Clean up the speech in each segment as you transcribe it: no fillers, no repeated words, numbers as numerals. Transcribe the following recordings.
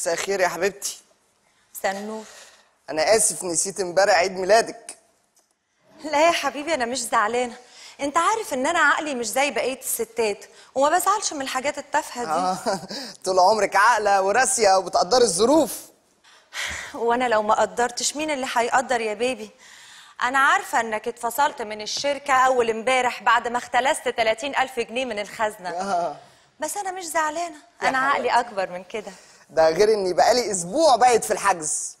مساء الخير يا حبيبتي. مساء النور. أنا آسف نسيت امبارح عيد ميلادك. لا يا حبيبي أنا مش زعلانة، أنت عارف إن أنا عقلي مش زي بقية الستات وما بزعلش من الحاجات التافهة دي. طول عمرك عاقلة وراسية وبتقدري الظروف. وأنا لو ما قدرتش مين اللي هيقدر يا بيبي؟ أنا عارفة إنك اتفصلت من الشركة أول امبارح بعد ما اختلست 30,000 جنيه من الخزنة. بس أنا مش زعلانة، أنا عقلي أكبر من كده. ده غير إني بقالي أسبوع بايت في الحجز.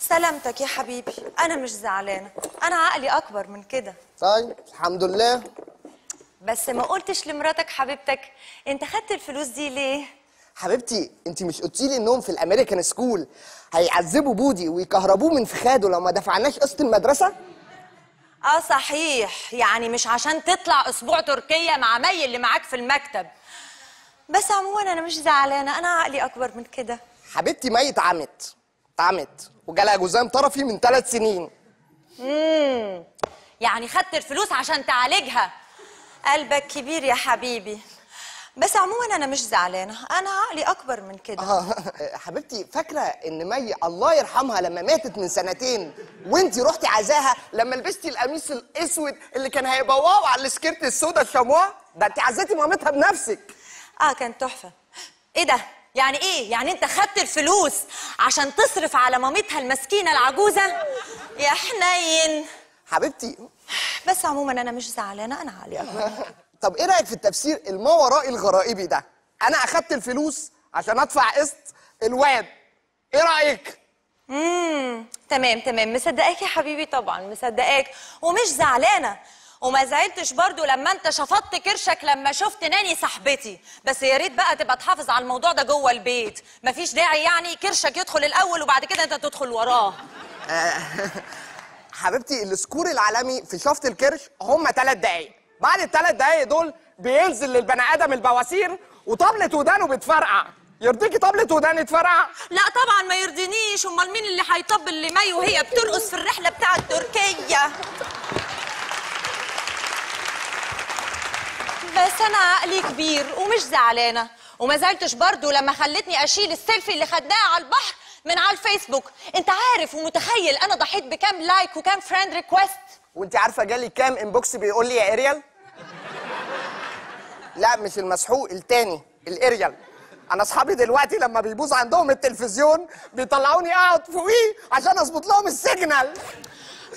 سلامتك يا حبيبي، أنا مش زعلانة، أنا عقلي أكبر من كده. طيب الحمد لله. بس ما قلتش لمراتك حبيبتك أنت خدت الفلوس دي ليه؟ حبيبتي أنت مش قلتيلي إنهم في الأمريكان سكول هيعذبوا بودي ويكهربوه من فخاده لو ما دفعناش قسط المدرسة؟ آه صحيح، يعني مش عشان تطلع أسبوع تركيا مع مي اللي معاك في المكتب. بس عموما انا مش زعلانه، انا عقلي اكبر من كده. حبيبتي مي اتعمت وجالها جزام طرفي من 3 سنين. يعني خدت الفلوس عشان تعالجها. قلبك كبير يا حبيبي. بس عموما انا مش زعلانه، انا عقلي اكبر من كده. حبيبتي فاكره ان مي الله يرحمها لما ماتت من 2 سنين وانتي رحتي عزاها لما لبستي القميص الاسود اللي كان هيبقى واو على السكيرت السودا الشموع ده؟ انتي عزيتي مامتها بنفسك. كانت تحفه. ايه ده؟ يعني ايه؟ يعني انت خدت الفلوس عشان تصرف على مامتها المسكينه العجوزه؟ يا حنين حبيبتي. بس عموما انا مش زعلانه، انا عاليه. طب ايه رايك في التفسير الماورائي الغرائبي ده؟ انا اخدت الفلوس عشان ادفع قسط الواد، ايه رايك؟ تمام، مصدقاك يا حبيبي، طبعا مصدقاك ومش زعلانه، وما زعلتش برضو لما انت شفطت كرشك لما شفت ناني صاحبتي. بس يا ريت بقى تبقى تحافظ على الموضوع ده جوه البيت، مفيش داعي يعني كرشك يدخل الاول وبعد كده انت تدخل وراه. حبيبتي السكور العالمي في شفط الكرش هم 3 دقايق، بعد ال3 دقايق دول بينزل للبني ادم البواسير وطبلة ودانه بتفرقع. يرضيكي طبلة وداني تفرقع؟ لا طبعا ما يرضينيش، امال مين اللي هيطبل لمي وهي بترقص في الرحله بتاعت تركيا؟ بس أنا عقلي كبير ومش زعلانة، وما زعلتش برضو لما خلتني أشيل السيلفي اللي خدناه على البحر من على الفيسبوك. أنت عارف ومتخيل أنا ضحيت بكام لايك وكام فريند ريكويست؟ وأنت عارفة جالي كام انبوكس بيقول لي يا إريال؟ لا مش المسحوق التاني، الإريال. أنا أصحابي دلوقتي لما بيبوظ عندهم التلفزيون بيطلعوني أقعد فوقيه عشان أظبط لهم السيجنال.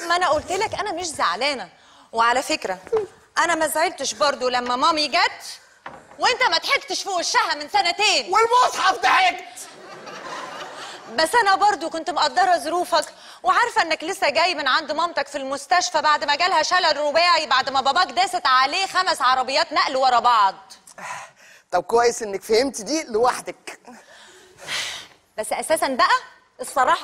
ما أنا قلت لك أنا مش زعلانة. وعلى فكرة أنا ما زعلتش برضو لما مامي جت وأنت ما ضحكتش في وشها من 2 سنين والمصحف ضحكت. بس أنا برضو كنت مقدرة ظروفك وعارفة إنك لسه جاي من عند مامتك في المستشفى بعد ما جالها شلل رباعي بعد ما باباك داست عليه 5 عربيات نقل ورا بعض. طب كويس إنك فهمت دي لوحدك. بس أساساً بقى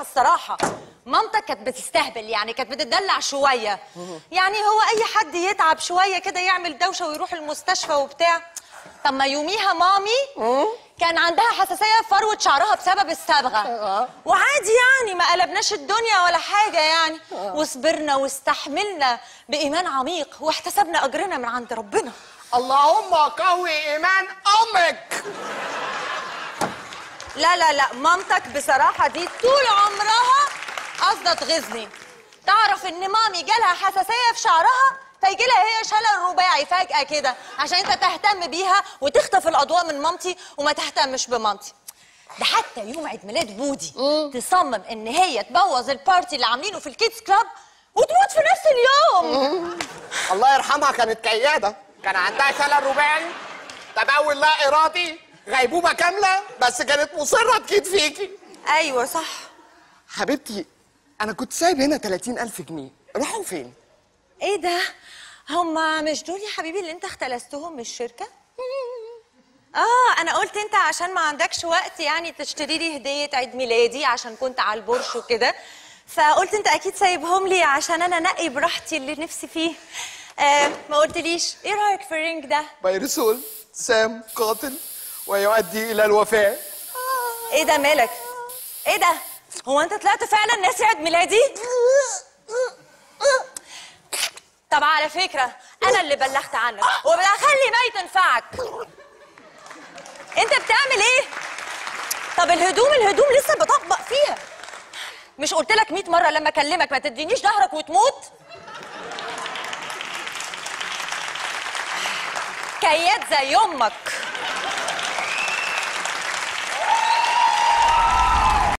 الصراحة مامتك كانت بتستهبل، يعني كانت بتدلع شويه، يعني هو اي حد يتعب شويه كده يعمل دوشه ويروح المستشفى وبتاع. طب ما يوميها مامي كان عندها حساسيه في فروه شعرها بسبب الصبغه، وعادي يعني ما قلبناش الدنيا ولا حاجه يعني، وصبرنا واستحملنا بايمان عميق واحتسبنا اجرنا من عند ربنا. اللهم قوي ايمان امك. لا لا لا، مامتك بصراحه دي طول عمرها قصده تغيظني. تعرف ان مامي جالها حساسيه في شعرها فيجي لها هي شلل رباعي فجاه كده عشان انت تهتم بيها وتخطف الاضواء من مامتي وما تهتمش بمامتي. ده حتى يوم عيد ميلاد بودي تصمم ان هي تبوظ البارتي اللي عاملينه في الكيدز كلاب وتموت في نفس اليوم. الله يرحمها كانت كياده، كان عندها شلل رباعي تبول لا ارادي، غيبوبه كامله، بس كانت مصره تكيد فيكي. ايوه صح. حبيبتي أنا كنت سايب هنا 30,000 جنيه، راحوا فين؟ إيه ده؟ هما مش دول يا حبيبي اللي أنت اختلستهم من الشركة؟ أنا قلت أنت عشان ما عندكش وقت يعني تشتري لي هدية عيد ميلادي عشان كنت على البورش وكده، فقلت أنت أكيد سايبهم لي عشان أنا أنقي براحتي اللي نفسي فيه. ما قلتليش إيه رأيك في الرينج ده؟ بيرسول سام قاتل ويؤدي إلى الوفاة. إيه ده مالك؟ إيه ده؟ هو انت طلعت فعلا ناسي عيد ميلادي؟ طب على فكره انا اللي بلغت عنك وبخلي مي تنفعك. انت بتعمل ايه؟ طب الهدوم لسه بطبق فيها. مش قلت لك 100 مرة لما اكلمك ما تدينيش ظهرك وتموت؟ كيات زي امك.